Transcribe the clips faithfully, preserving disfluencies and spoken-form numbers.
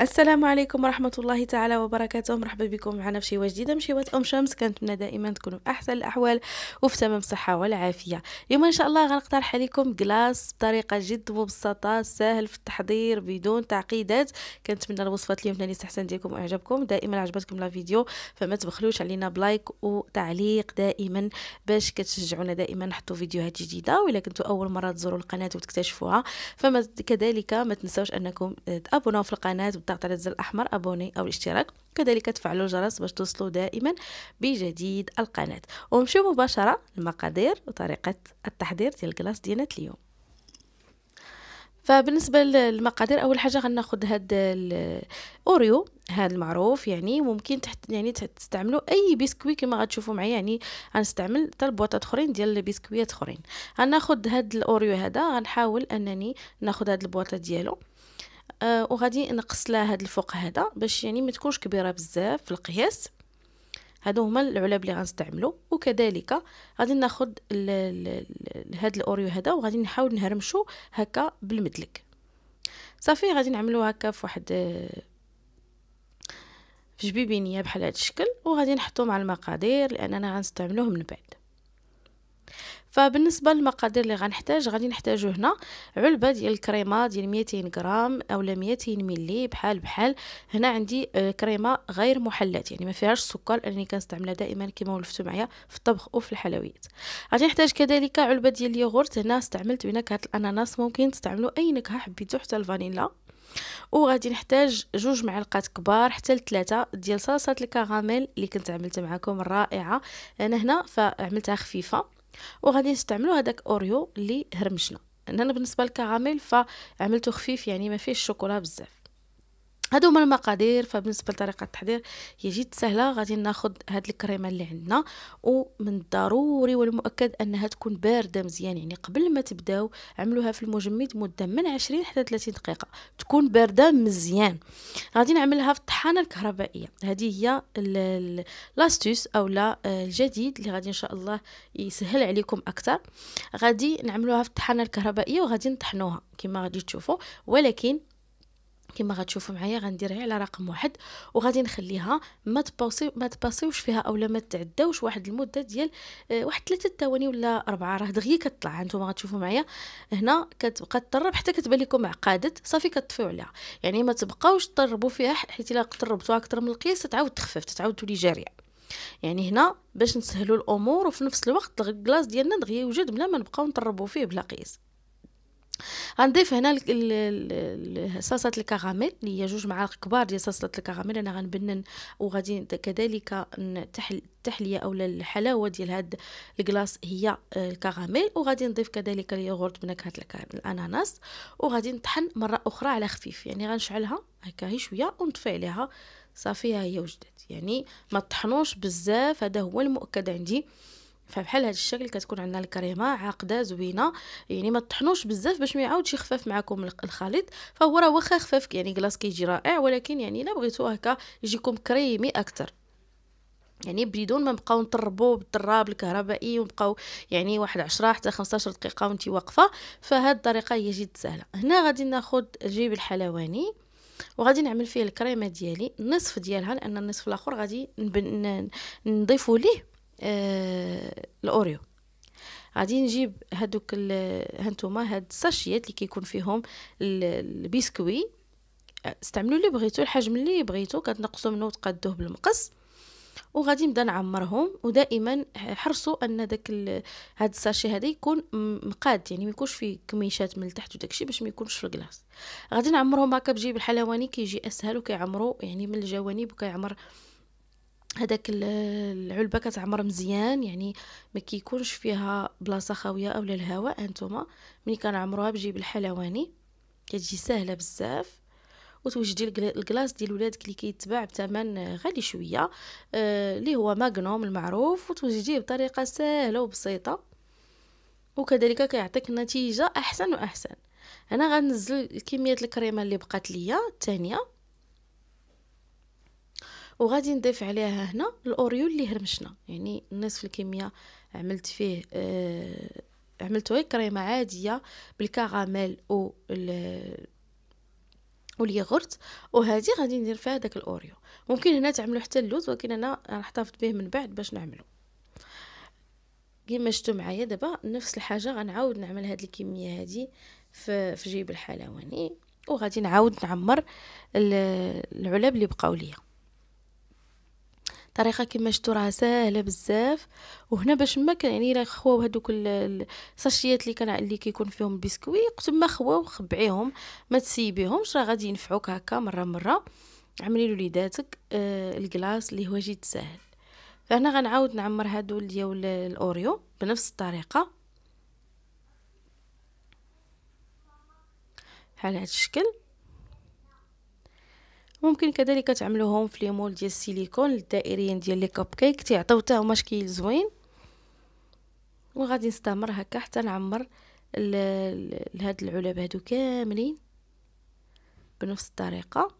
السلام عليكم ورحمه الله تعالى وبركاته. مرحبا بكم معنا في شيوه جديده من شيوات ام شمس. كنتمنى دائما تكونوا باحسن الاحوال وفي تمام الصحه والعافيه. اليوم ان شاء الله غنقترح عليكم كلاص بطريقه جد مبسطه، سهل في التحضير بدون تعقيدات. كنتمنى الوصفه اليوم تنال الاستحسان ديالكم واعجابكم. دائما عجبتكم لا فيديو فما تبخلوش علينا بلايك وتعليق دائما باش كتشجعونا دائما نحطوا فيديوهات جديده. والا كنتوا اول مره تزوروا القناه وتكتشفوها فما كذلك ما تنساوش انكم تابوناو في القناه بالضغط على الزر الاحمر ابوني او الاشتراك، كذلك تفعلوا الجرس باش توصلوا دائما بجديد القناه. ونمشيو مباشره للمقادير وطريقه التحضير ديال الكلاص ديالنا اليوم. فبالنسبه للمقادير، اول حاجه غناخذ هاد الاوريو هاد المعروف، يعني ممكن تحت يعني تستعملوا اي بسكوي كما غتشوفوا معايا، يعني غنستعمل حتى البواطات اخرين ديال البسكويات اخرين. غناخذ هاد الاوريو هذا، غنحاول انني ناخذ هاد البواطه ديالو أه وغادي نقص لها هاد الفوق هذا باش يعني ما تكونش كبيره بزاف في القياس. هادو هما العلب اللي غنستعملو. وكذلك غادي ناخذ هاد الاوريو هذا وغادي نحاول نهرمشو هكا بالمدلك. صافي غادي نعملو هكا في واحد في جبيبينيه بحال هاد الشكل، وغادي نحطو مع المقادير لاننا غنستعملوه من بعد. فبالنسبه للمقادير اللي غنحتاج، غادي نحتاجو هنا علبه ديال الكريمه ديال مئتين غرام اولا مئتين ملي بحال بحال. هنا عندي كريمه غير محلات يعني ما فيهاش سكر لاني كنستعملها دائما كما ولفتوا معايا في الطبخ وفي الحلويات. غادي نحتاج كذلك علبه ديال اليوغورت. هنا استعملت بنكهه الاناناس، ممكن تستعملوا اي نكهه حبيتو حتى الفانيلا. وغادي نحتاج جوج معلقات كبار حتى لثلاثه ديال صلصه الكراميل اللي كنت عملت معكم الرائعه انا هنا، فعملتها خفيفه. وغادي نستعملوا هذاك اوريو اللي هرمشنا. انا بالنسبه للكراميل فعملته خفيف يعني ما فيهش الشوكولا بزاف. هادو هما المقادير. فبالنسبه لطريقه التحضير هي جد سهله. غادي ناخذ هاد الكريمه اللي عندنا، ومن الضروري والمؤكد انها تكون بارده مزيان، يعني قبل ما تبداو عملوها في المجمد مده من عشرين حتى ثلاثين دقيقه، تكون بارده مزيان. غادي نعملها في الطحانه الكهربائيه. هذه هي لاستوس او لا الجديد اللي غادي ان شاء الله يسهل عليكم اكثر. غادي نعملوها في الطحانه الكهربائيه وغادي نطحنوها كما غادي تشوفوا، ولكن كما غتشوفوا معايا غنديرها على رقم واحد وغادي نخليها ما تباصي ما تباصيوش فيها اولا ما تعداوش واحد المده ديال واحد ثلاثه ثواني ولا اربعه. راه دغيا كطلع. هانتوما غتشوفوا معايا هنا كتبقى تطرب حتى كتبان لكم عقادت، صافي كطفيو عليها، يعني ما تبقاوش تطربوا فيها، حيت الا قربتوها اكثر من القياس تعاود تخفف تعاود تولي جاريه. يعني هنا باش نسهلوا الامور وفي نفس الوقت الكلاص ديالنا دغيا يوجد بلا ما نبقاو نطربوا فيه بلا قياس. غنضيف هنا صلصه الكراميل اللي هي جوج معالق كبار ديال صلصه الكراميل. انا غنبنن وغادي كذلك التحليه اولا الحلاوه ديال هاد الكلاص هي الكراميل. وغادي نضيف كذلك اليوغورت بنكهه الاناناس، وغادي نطحن مره اخرى على خفيف، يعني غنشعلها هكا هي شويه ونطفي عليها صافي ها هي وجدت. يعني ما تطحنوش بزاف، هذا هو المؤكد عندي. فبحال هذا الشكل كتكون عندنا الكريمه عاقده زوينه، يعني ما تطحنوش بزاف باش ما يعاودش يخفف معكم الخليط. فهو راه واخا خفف يعني كلاص كيجي رائع، ولكن يعني الا بغيتوه هكا يجيكم كريمي اكثر، يعني بدون ما نبقاو نطربوا بالطراب الكهربائي ونبقاو يعني واحد عشرة حتى خمسطاش دقيقه وانت واقفه. فهاد الطريقه هي جد سهله. هنا غادي ناخذ جيب الحلواني وغادي نعمل فيه الكريمه ديالي نصف ديالها، لان النصف الاخر غادي نضيفوا ليه آه، الاوريو. غادي نجيب هادوك هانتوما هاد الساشيات اللي كيكون فيهم البسكوي، استعملوا اللي بغيتو الحجم اللي بغيتو، كتنقصوا منه وتقادوه بالمقص. وغادي نبدا نعمرهم، ودائما حرصوا ان داك هاد الساشي هذا يكون مقاد، يعني ما يكونش فيه كميشات من التحت وداكشي باش ما يكونش في الكلاص. غادي نعمرهم هكا بجيب الحلواني كيجي اسهل، وكيعمروا يعني من الجوانب وكيعمر هذاك العلبه كتعمر مزيان، يعني ما كيكونش فيها بلاصه خاويه اولا الهواء. انتما ملي كنعمروها بجيب الحلواني كتجي سهله بزاف، وتوجدي الكلاص ديال ولادك اللي كيتباع بثمن غالي شويه اللي آه هو ماغنوم المعروف، وتوجديه بطريقه سهله وبسيطه، وكذلك كيعطيك نتيجه احسن واحسن. انا غنزل كميه الكريمه اللي بقات ليا الثانيه، وغادي نضيف عليها هنا الاوريو اللي هرمشنا، يعني نصف الكميه عملت فيه آه عملته كريمه عاديه بالكراميل و واللي غرت، وهذه غادي ندير فيها داك الاوريو. ممكن هنا تعملوا حتى اللوز، ولكن انا احتفظت به من بعد باش نعمله. كما شفتوا معايا دابا نفس الحاجه، غنعاود نعمل هذه الكميه هذه في في جيب الحلواني، وغادي نعاود نعمر العلب اللي بقاو ليا. طريقه كما شفتوا راه سهله بزاف. وهنا باش ما كان يعني راه خواو هذوك الساشيات اللي كان اللي كيكون فيهم البسكوي، قلت ما خواو خبعيهم ما تسيبيهمش، راه غادي ينفعوك هكا مره مره. عملي لوليداتك آه الكلاص اللي هو جد ساهل. فهنا غنعاود نعمر هادو ديال الاوريو بنفس الطريقه بحال هذا الشكل. ممكن كذلك تعملوهم في ليمول ديال السيليكون الدائريين ديال لي كوب كيك، تيعطيو حتى هما شكل زوين. وغادي نستمر هكا حتى نعمر لهاد العلب هادو كاملين بنفس الطريقه.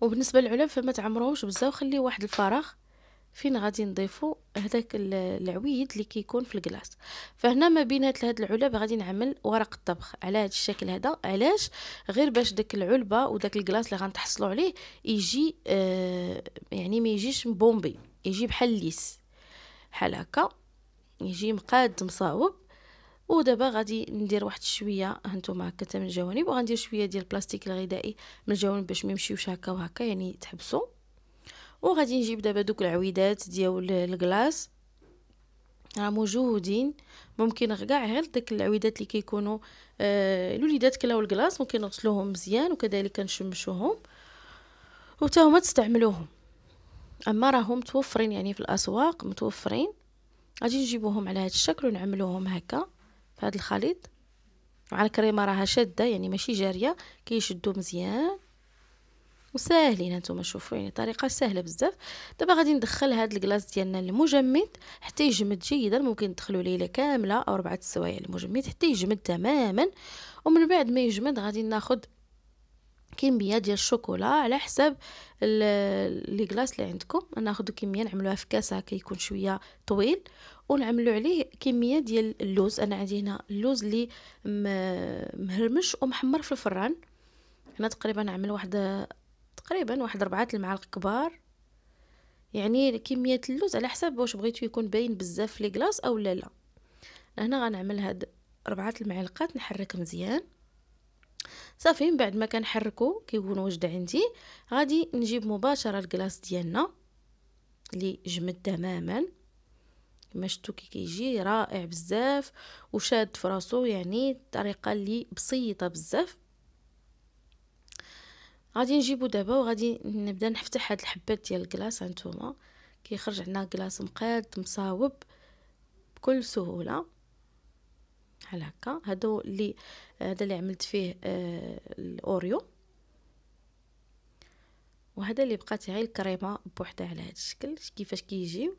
وبالنسبه للعلب فما تعمروهمش بزاف، خليو واحد الفراغ فين غادي نضيفوا هذاك العويد اللي كيكون في الكلاص. فهنا ما بين هاد العلب غادي نعمل ورق الطبخ على هذا الشكل هذا. علاش؟ غير باش داك العلبه وداك الكلاص اللي غنتحصلوا عليه يجي آه يعني ما يجيش مبومبي، يجي بحال ليس بحال هكا، يجي مقاد مصاوب. ودابا غادي ندير واحد شويه هانتوما هكا حتى من الجوانب، وغندير شويه ديال البلاستيك الغذائي من الجوانب باش ما يمشيوش هكا وهكا يعني تحبسوا. وغادي نجيب دابا دوك العويدات ديال الكلاص راه موجودين. ممكن كاع غير داك العويدات اللي كيكونوا آه الوليدات كلاو الكلاص، ممكن نغسلوهم مزيان وكذلك نشمشوهم وتا هما تستعملوهم، اما راهم متوفرين يعني في الاسواق متوفرين. غادي نجيبوهم على هذا الشكل ونعملوهم هكا في هذا الخليط. مع الكريمه راها شاده يعني ماشي جاريه، كيشدوا مزيان وساهلين. هانتوما شوفوا يعني طريقه سهله بزاف. دابا غادي ندخل هاد الكلاص ديالنا للمجمد حتى يجمد جيدا. ممكن ندخلوا ليله كامله او ربعه السوايع المجمد حتى يجمد تماما. ومن بعد ما يجمد غادي ناخذ كميه ديال الشوكولا على حسب لي كلاص اللي عندكم. ناخذوا كميه نعملوها في كاسه كيكون شويه طويل، ونعملوا عليه كميه ديال اللوز. انا عندي هنا اللوز اللي مهرمش ومحمر في الفران. هنا تقريبا نعمل واحد تقريبا واحد ربعه المعالق كبار يعني كميه اللوز على حسب واش بغيتو يكون باين بزاف لي كلاص او لا لا. هنا غنعمل هاد ربعه المعلقات، نحرك مزيان صافي. من بعد ما كنحركو كيكون وجد عندي، غادي نجيب مباشره الكلاص ديالنا اللي جمد تماما. كما شفتو كي كيجي رائع بزاف وشاد فراسو، يعني طريقه اللي بسيطه بزاف. غادي نجيبو دابا وغادي نبدا نفتح هاد الحبات ديال الكلاص. هانتوما كيخرج عندنا كلاص مقاد مصاوب بكل سهوله بحال هكا. هادو اللي هذا اللي عملت فيه آه الاوريو، وهذا اللي بقات غير الكريمه بوحدها على هاد الشكل كيفاش كيجيو.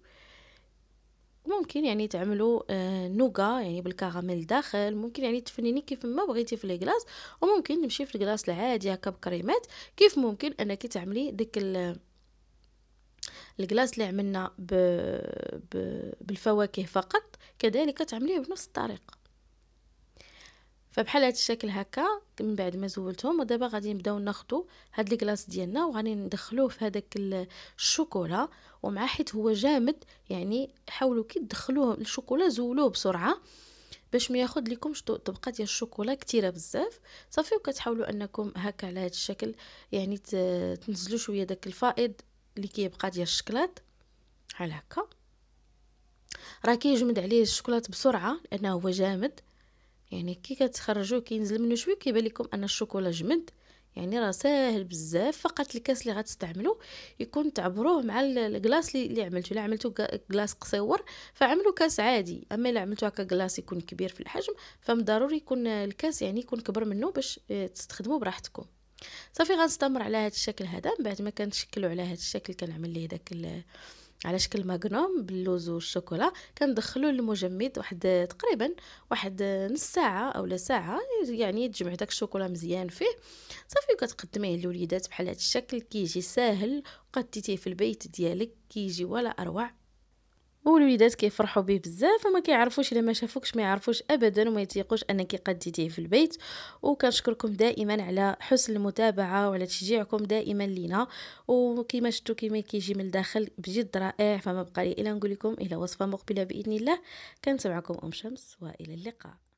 ممكن يعني تعملوا آه نوغا يعني بالكراميل الداخل، ممكن يعني تفنيني كيف ما بغيتي في الكلاص. وممكن نمشي في الكلاص العادي هكا بكريمات، كيف ممكن انك تعملي ديك الكلاص اللي عملنا ب... ب... بالفواكه فقط، كذلك تعمليه بنفس الطريقه. فبحال هذا الشكل هكا من بعد ما زولتهم. ودابا غادي نبداو ناخذوا هاد الكلاص ديالنا وغادي ندخلوه في هذاك الشوكولا. ومع حيت هو جامد يعني حاولوا كي تدخلوه الشوكولا زولوه بسرعه باش ما ياخذ لكمش طبقه ديال الشوكولا كثيره بزاف صافي. وكتحاولوا انكم هكا على هذا الشكل يعني تنزلوا شويه داك الفائض اللي كيبقى ديال الشكلاط بحال هكا. راه كيجمد عليه الشوكولاط بسرعه لانه هو جامد، يعني كي كتخرجوه كينزل منه شويه كيبان لكم ان الشوكولا جمد. يعني راه ساهل بزاف. فقط الكاس اللي غتستعملوه يكون تعبروه مع الكلاص اللي عملتو. الا عملتو كلاص قصيور فعملو كاس عادي، اما الا عملتو هكا كلاص يكون كبير في الحجم فمضروري يكون الكاس يعني يكون كبر منه باش تستخدموه براحتكم صافي. غنستمر على هذا الشكل هذا. من بعد ما كنشكلو على هذا الشكل كنعمل ليه داك على شكل ماغنوم باللوز والشوكولا، كندخلو للمجمد واحد تقريبا واحد نص ساعه اولا ساعه يعني تجمع داك الشوكولا مزيان فيه صافي. وكتقدميه للوليدات بحال هذا الشكل. كيجي ساهل وقديتيه في البيت ديالك كيجي ولا اروع. والوليدات كيفرحوا به بزاف وما كيعرفوش، الا ما شافوكش ما يعرفوش ابدا وما يتيقوش انك قديتيه في البيت. وكنشكركم دائما على حسن المتابعه وعلى تشجيعكم دائما لينا، وكما شفتوا كما كيجي من الداخل بجد رائع. فما بقى لي الا نقول لكم الى وصفه مقبله باذن الله. كانت معكم ام شمس والى اللقاء.